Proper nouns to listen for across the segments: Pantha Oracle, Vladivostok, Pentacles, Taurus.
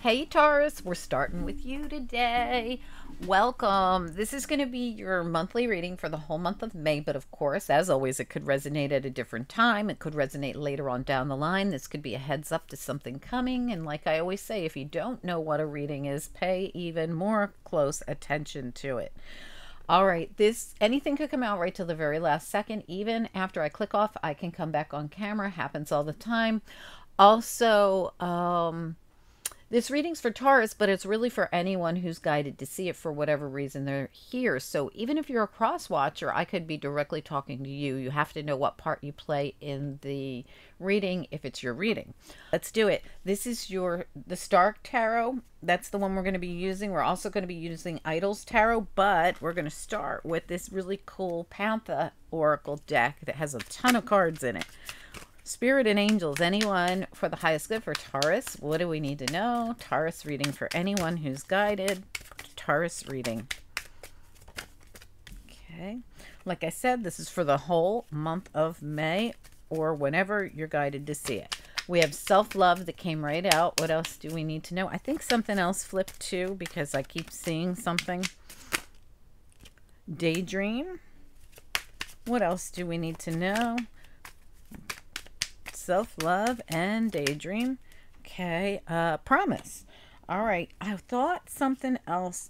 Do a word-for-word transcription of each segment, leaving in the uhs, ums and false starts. Hey Taurus, we're starting with you today. Welcome. This is going to be your monthly reading for the whole month of May, but of course, as always, it could resonate at a different time. It could resonate later on down the line. This could be a heads up to something coming. And like I always say, if you don't know what a reading is, pay even more close attention to it. All right, this anything could come out right till the very last second. Even after I click off, I can come back on camera. Happens all the time. Also, um... this reading's for Taurus, but it's really for anyone who's guided to see it for whatever reason they're here. So even if you're a cross watcher, I could be directly talking to you. You have to know what part you play in the reading if it's your reading. Let's do it. This is your the Stark Tarot. That's the one we're going to be using. We're also going to be using Idol's Tarot, but we're going to start with this really cool Pantha Oracle deck that has a ton of cards in it. Spirit and angels, anyone for the highest good for Taurus. What do we need to know? Taurus reading for anyone who's guided. Taurus reading. Okay. Like I said, this is for the whole month of May or whenever you're guided to see it. We have self-love that came right out. What else do we need to know? I think something else flipped too because I keep seeing something. Daydream. What else do we need to know? Self-love and daydream. Okay, uh, promise. All right, I thought something else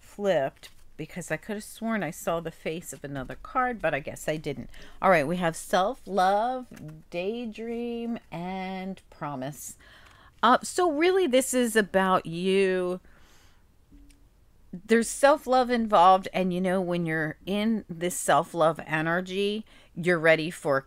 flipped because I could have sworn I saw the face of another card, but I guess I didn't. All right, we have self-love, daydream, and promise. Uh, so really this is about you. There's self-love involved, and you know when you're in this self-love energy, you're ready for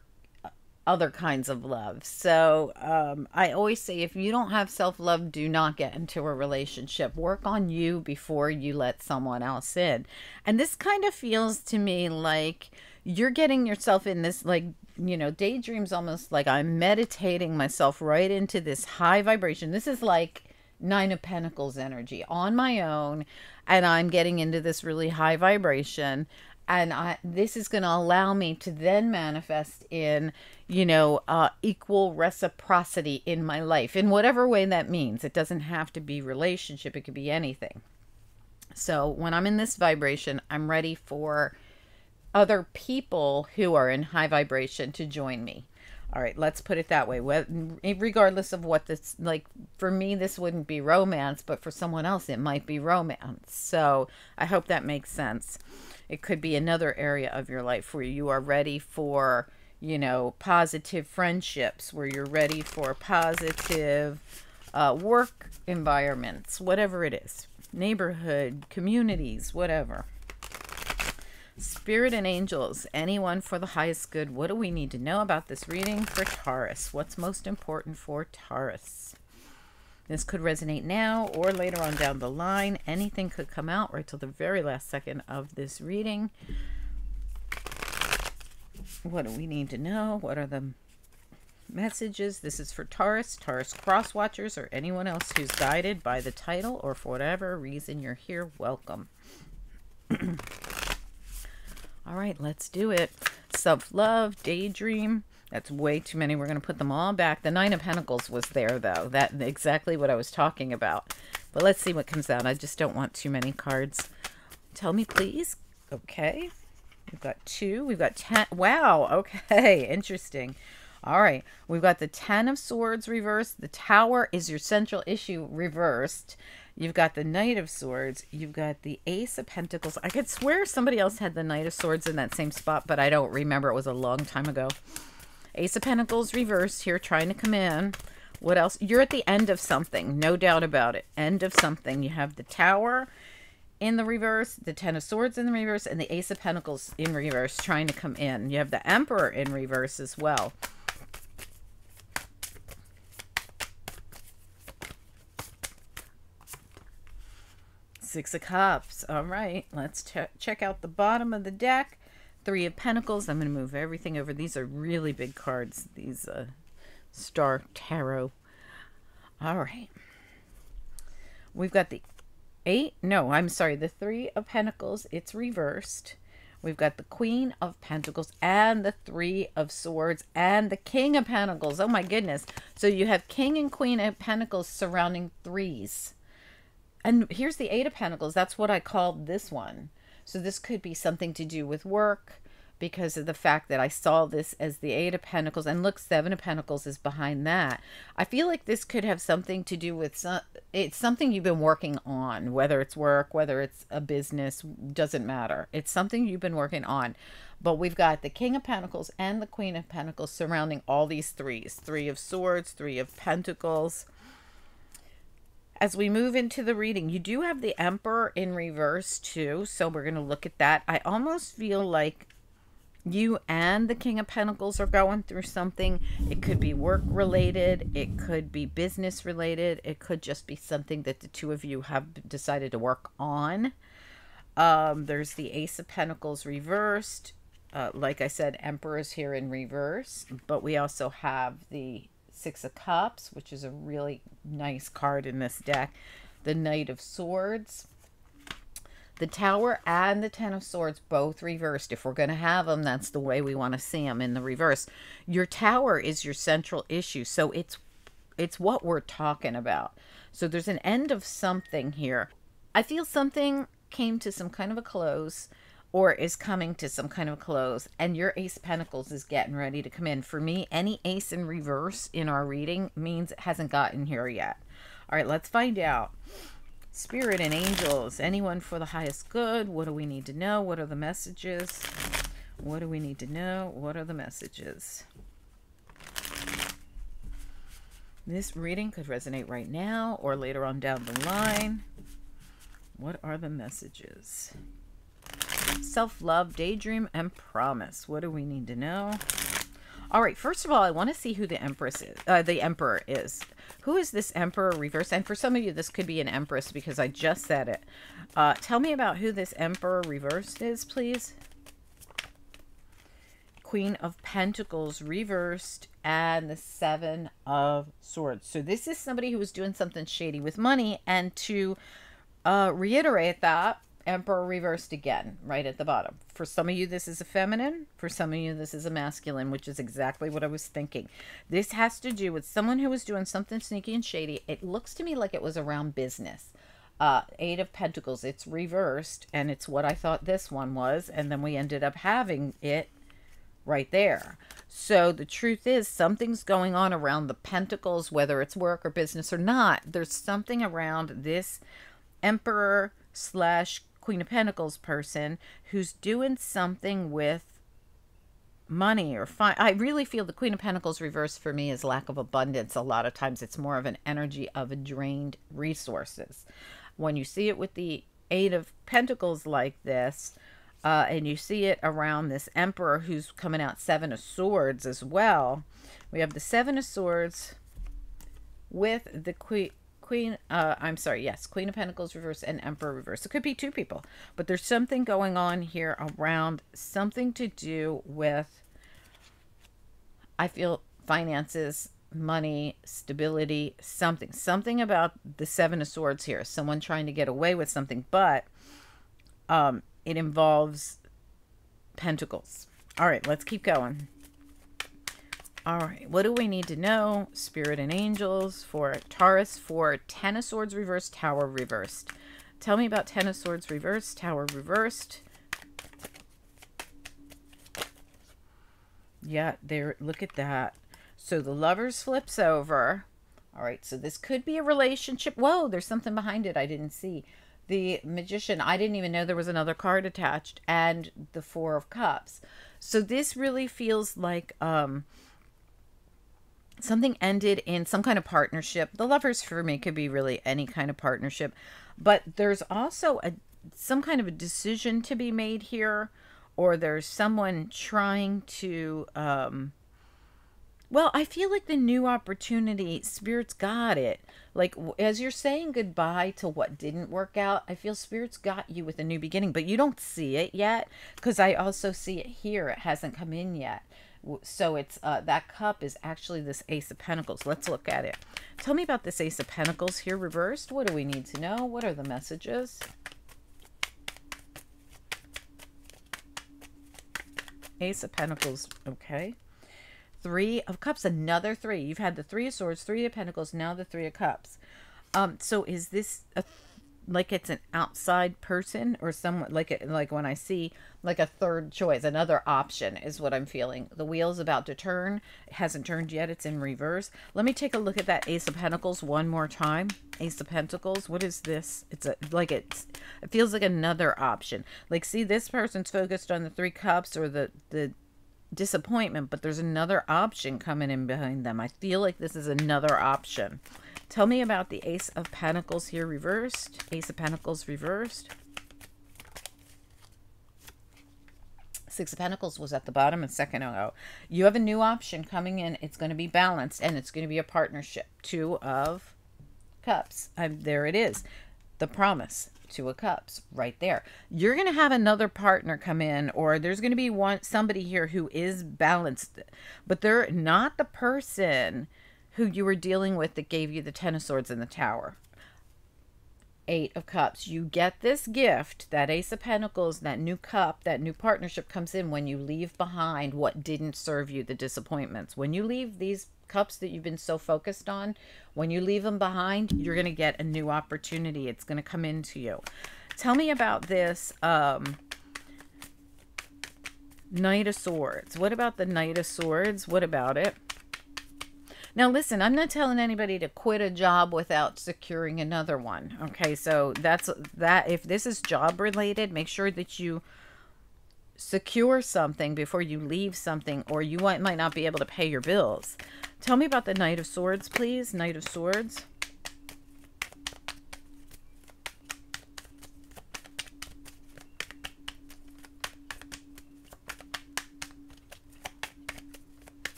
other kinds of love. So um, I always say if you don't have self-love, do not get into a relationship. Work on you before you let someone else in. And this kind of feels to me like you're getting yourself in this, like, you know, daydreams, almost like I'm meditating myself right into this high vibration. This is like Nine of Pentacles energy on my own, and I'm getting into this really high vibration. And I, this is going to allow me to then manifest in, you know, uh, equal reciprocity in my life, in whatever way that means. It doesn't have to be relationship. It could be anything. So when I'm in this vibration, I'm ready for other people who are in high vibration to join me. All right, let's put it that way. Regardless of what this, like for me, this wouldn't be romance, but for someone else, it might be romance. So I hope that makes sense. It could be another area of your life where you are ready for, you know, positive friendships, where you're ready for positive uh, work environments, whatever it is, neighborhood, communities, whatever. Spirit and angels, anyone for the highest good. What do we need to know about this reading for Taurus? What's most important for Taurus? This could resonate now or later on down the line. Anything could come out right till the very last second of this reading. What do we need to know? What are the messages? This is for Taurus, Taurus cross watchers, or anyone else who's guided by the title or for whatever reason you're here. Welcome. All right, let's do it. Self-love, daydream. That's way too many. We're going to put them all back. The Nine of Pentacles was there, though. That's exactly what I was talking about. But let's see what comes out. I just don't want too many cards. Tell me, please. Okay. We've got two. We've got ten. Wow. Okay. Interesting. All right. We've got the Ten of Swords reversed. The Tower is your central issue reversed. You've got the Knight of Swords. You've got the Ace of Pentacles. I could swear somebody else had the Knight of Swords in that same spot, but I don't remember. It was a long time ago. Ace of Pentacles reversed here, trying to come in. What else? You're at the end of something. No doubt about it. End of something. You have the Tower in the reverse, the Ten of Swords in the reverse, and the Ace of Pentacles in reverse, trying to come in. You have the Emperor in reverse as well. Six of Cups. All right, let's ch check out the bottom of the deck. Three of Pentacles. I'm going to move everything over. These are really big cards. These uh, Star Tarot. All right. We've got the eight. No, I'm sorry. The Three of Pentacles. It's reversed. We've got the Queen of Pentacles and the Three of Swords and the King of Pentacles. Oh my goodness. So you have King and Queen of Pentacles surrounding threes. And here's the Eight of Pentacles. That's what I called this one. So this could be something to do with work, because of the fact that I saw this as the Eight of Pentacles. And look, Seven of Pentacles is behind that. I feel like this could have something to do with, some, it's something you've been working on, whether it's work, whether it's a business, doesn't matter. It's something you've been working on. But we've got the King of Pentacles and the Queen of Pentacles surrounding all these threes. Three of Swords, Three of Pentacles. As we move into the reading, you do have the Emperor in reverse too. So we're going to look at that. I almost feel like you and the King of Pentacles are going through something. It could be work related. It could be business related. It could just be something that the two of you have decided to work on. Um, there's the Ace of Pentacles reversed. Uh, like I said, Emperor's here in reverse. But we also have the Six of Cups, which is a really nice card in this deck. The Knight of Swords. The Tower and the Ten of Swords both reversed. If we're going to have them, that's the way we want to see them, in the reverse. Your Tower is your central issue, so it's it's what we're talking about. So there's an end of something here. I feel something came to some kind of a close, or is coming to some kind of a close, and your Ace of Pentacles is getting ready to come in. For me, any ace in reverse in our reading means it hasn't gotten here yet. All right, let's find out. Spirit and angels, anyone for the highest good? What do we need to know? What are the messages? What do we need to know? What are the messages? This reading could resonate right now or later on down the line. What are the messages? Self-love, daydream, and promise. What do we need to know? All right, first of all, I want to see who the Empress is, uh, the Emperor is. Who is this Emperor reverse? And for some of you, this could be an Empress because I just said it. Uh, tell me about who this Emperor reversed is, please. Queen of Pentacles reversed and the Seven of Swords. So this is somebody who was doing something shady with money. And to uh, reiterate that, Emperor reversed again, right at the bottom. For some of you, this is a feminine. For some of you, this is a masculine, which is exactly what I was thinking. This has to do with someone who was doing something sneaky and shady. It looks to me like it was around business. Uh, Eight of Pentacles, it's reversed, and it's what I thought this one was, and then we ended up having it right there. So the truth is, something's going on around the Pentacles, whether it's work or business or not. There's something around this Emperor slash Queen of Pentacles person who's doing something with money or fine. I really feel the Queen of Pentacles reverse for me is lack of abundance. A lot of times it's more of an energy of a drained resources. When you see it with the Eight of Pentacles like this, uh, and you see it around this Emperor who's coming out Seven of Swords as well. We have the Seven of Swords with the Queen. Queen, uh, I'm sorry, yes, Queen of Pentacles reverse and Emperor reverse. It could be two people, but there's something going on here around something to do with, I feel, finances, money, stability, something. Something about the Seven of Swords here. Someone trying to get away with something, but um, it involves pentacles. All right, let's keep going. All right, what do we need to know? Spirit and angels for Taurus, for Ten of Swords reversed, Tower reversed. Tell me about Ten of Swords reversed, Tower reversed. Yeah, there, look at that. So the Lovers flips over. All right, so this could be a relationship. Whoa, there's something behind it I didn't see. The Magician, I didn't even know there was another card attached, and the Four of Cups. So this really feels like... um. something ended in some kind of partnership. The Lovers for me could be really any kind of partnership, but there's also a some kind of a decision to be made here, or there's someone trying to, um, well, I feel like the new opportunity, Spirit's got it. Like, as you're saying goodbye to what didn't work out, I feel Spirit's got you with a new beginning, but you don't see it yet, because I also see it here. It hasn't come in yet. So it's uh, that cup is actually this Ace of Pentacles. Let's look at it. Tell me about this Ace of Pentacles here reversed. What do we need to know? What are the messages? Ace of Pentacles. Okay. Three of Cups. Another three. You've had the Three of Swords, Three of Pentacles, now the Three of Cups. Um, so is this a, like it's an outside person or someone like it, like when I see like a third choice, another option is what I'm feeling. The wheel's about to turn. It hasn't turned yet. It's in reverse. Let me take a look at that Ace of Pentacles one more time. Ace of Pentacles. What is this? It's a, like it's, it feels like another option. Like, see, this person's focused on the Three Cups or the, the, disappointment, but there's another option coming in behind them. I feel like this is another option. Tell me about the Ace of Pentacles here reversed. Ace of Pentacles reversed. Six of Pentacles was at the bottom and second ago. You have a new option coming in. It's going to be balanced and it's going to be a partnership. Two of Cups. I'm, there it is. The promise. Two of Cups right there. You're going to have another partner come in, or there's going to be one somebody here who is balanced, but they're not the person who you were dealing with that gave you the Ten of Swords in the Tower. Eight of Cups. You get this gift, that Ace of Pentacles, that new cup, that new partnership comes in when you leave behind what didn't serve you, the disappointments. When you leave these cups that you've been so focused on, when you leave them behind, you're going to get a new opportunity. It's going to come into you. Tell me about this um, Knight of Swords. What about the Knight of Swords? What about it? Now, listen, I'm not telling anybody to quit a job without securing another one. Okay, so that's that. If this is job related, make sure that you secure something before you leave something, or you might not be able to pay your bills. Tell me about the Knight of Swords, please. Knight of Swords.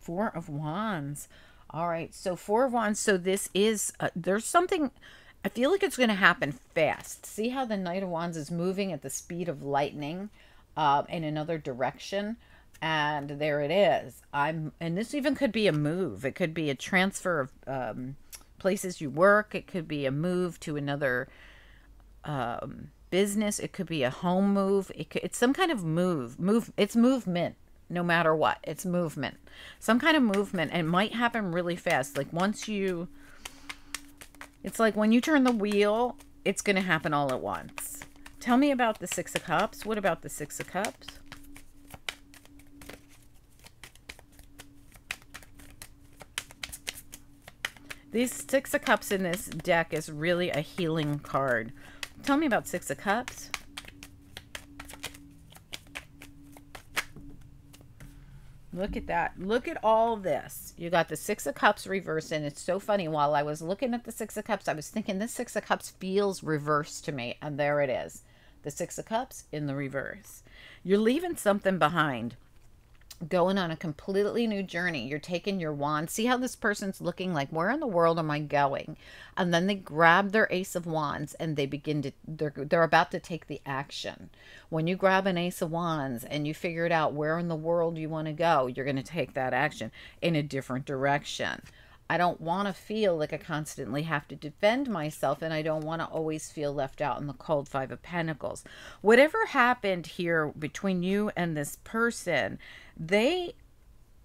Four of Wands. All right. So Four of Wands. So this is, uh, there's something, I feel like it's going to happen fast. See how the Knight of Wands is moving at the speed of lightning uh, in another direction. And there it is. I'm, and this even could be a move. It could be a transfer of um, places you work. It could be a move to another um, business. It could be a home move. It could, it's some kind of move, move. It's movement. No matter what, it's movement, some kind of movement, and it might happen really fast. Like once you, it's like when you turn the wheel, it's going to happen all at once. Tell me about the Six of Cups. What about the Six of Cups? These Six of Cups in this deck is really a healing card. Tell me about Six of Cups. Look at that. Look at all this. You got the Six of Cups reversed, and it's so funny. While I was looking at the Six of Cups, I was thinking this Six of Cups feels reversed to me, and there it is. The Six of Cups in the reverse. You're leaving something behind, going on a completely new journey. You're taking your wand. See how this person's looking like, where in the world am I going? And then they grab their Ace of Wands and they begin to, they're, they're about to take the action. When you grab an Ace of Wands and you figure it out where in the world you want to go, you're going to take that action in a different direction. I don't want to feel like I constantly have to defend myself, and I don't want to always feel left out in the cold. Five of Pentacles. Whatever happened here between you and this person, they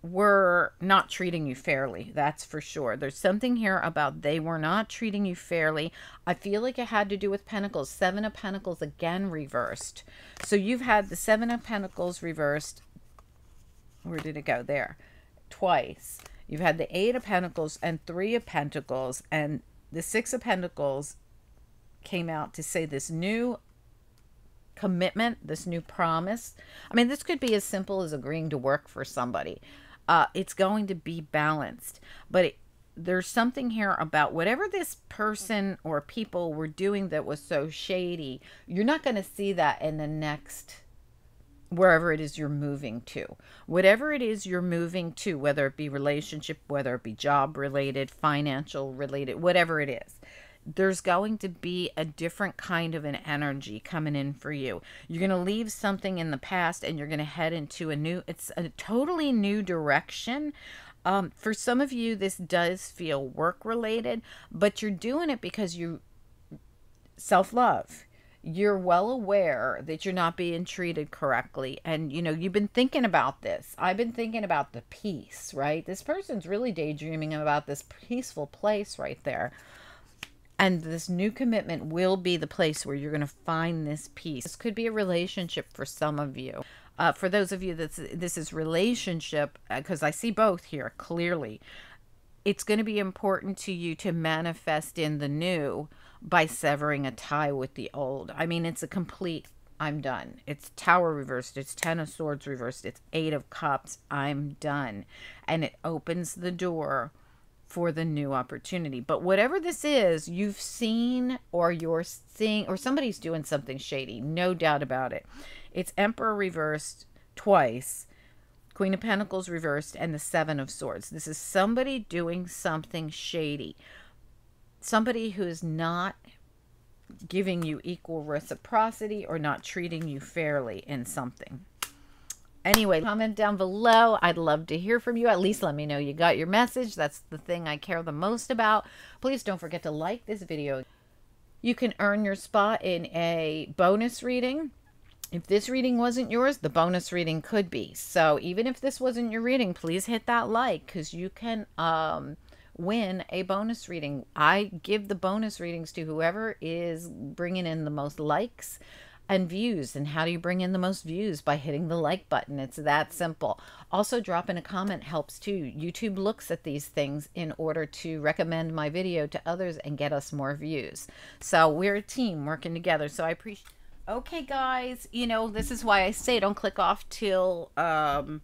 were not treating you fairly. That's for sure. There's something here about they were not treating you fairly. I feel like it had to do with Pentacles. Seven of Pentacles again reversed. So you've had the Seven of Pentacles reversed. Where did it go? There. Twice. You've had the Eight of Pentacles and Three of Pentacles, and the Six of Pentacles came out to say this new commitment, this new promise. I mean, this could be as simple as agreeing to work for somebody. Uh, it's going to be balanced, but it, there's something here about whatever this person or people were doing that was so shady. You're not going to see that in the next wherever it is you're moving to, whatever it is you're moving to, whether it be relationship, whether it be job related, financial related, whatever it is, there's going to be a different kind of an energy coming in for you. You're going to leave something in the past and you're going to head into a new, it's a totally new direction. Um, for some of you, this does feel work related, but you're doing it because you self-love. you're well aware that you're not being treated correctly. And, you know, you've been thinking about this. I've been thinking about the peace, right? This person's really daydreaming about this peaceful place right there. And this new commitment will be the place where you're going to find this peace. This could be a relationship for some of you. Uh, for those of you that this is relationship, because I see both here clearly, it's going to be important to you to manifest in the new by severing a tie with the old. I mean, it's a complete, I'm done. It's Tower reversed. It's Ten of Swords reversed. It's Eight of Cups. I'm done. And it opens the door for the new opportunity. But whatever this is, you've seen, or you're seeing, or somebody's doing something shady, no doubt about it. It's Emperor reversed twice, Queen of Pentacles reversed, and the Seven of Swords. This is somebody doing something shady, somebody who's not giving you equal reciprocity or not treating you fairly in something. Anyway, comment down below. I'd love to hear from you. At least let me know you got your message. That's the thing I care the most about. Please don't forget to like this video. You can earn your spot in a bonus reading. If this reading wasn't yours, the bonus reading could be. So even if this wasn't your reading, please hit that like, because you can um, win a bonus reading. I give the bonus readings to whoever is bringing in the most likes and views. And how do you bring in the most views? By hitting the like button. It's that simple. Also, dropping a comment helps too. YouTube looks at these things in order to recommend my video to others and get us more views. So we're a team working together. So I appreciate. Okay, guys, you know, this is why I say don't click off till um,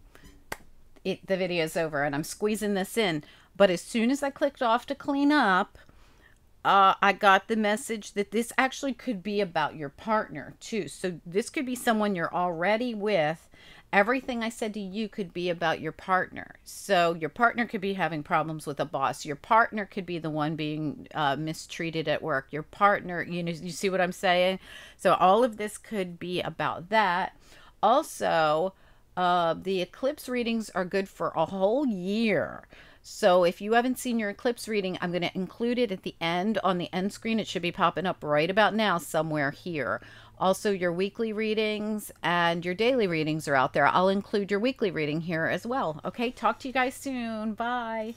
it, the video's over, and I'm squeezing this in. But as soon as I clicked off to clean up, Uh, I got the message that this actually could be about your partner too. So this could be someone you're already with. Everything I said to you could be about your partner. So your partner could be having problems with a boss. Your partner could be the one being uh, mistreated at work. Your partner, you know, you see what I'm saying? So all of this could be about that. Also, uh, the eclipse readings are good for a whole year. So if you haven't seen your eclipse reading, I'm going to include it at the end on the end screen. It should be popping up right about now somewhere here. Also, your weekly readings and your daily readings are out there. I'll include your weekly reading here as well. Okay, talk to you guys soon. Bye.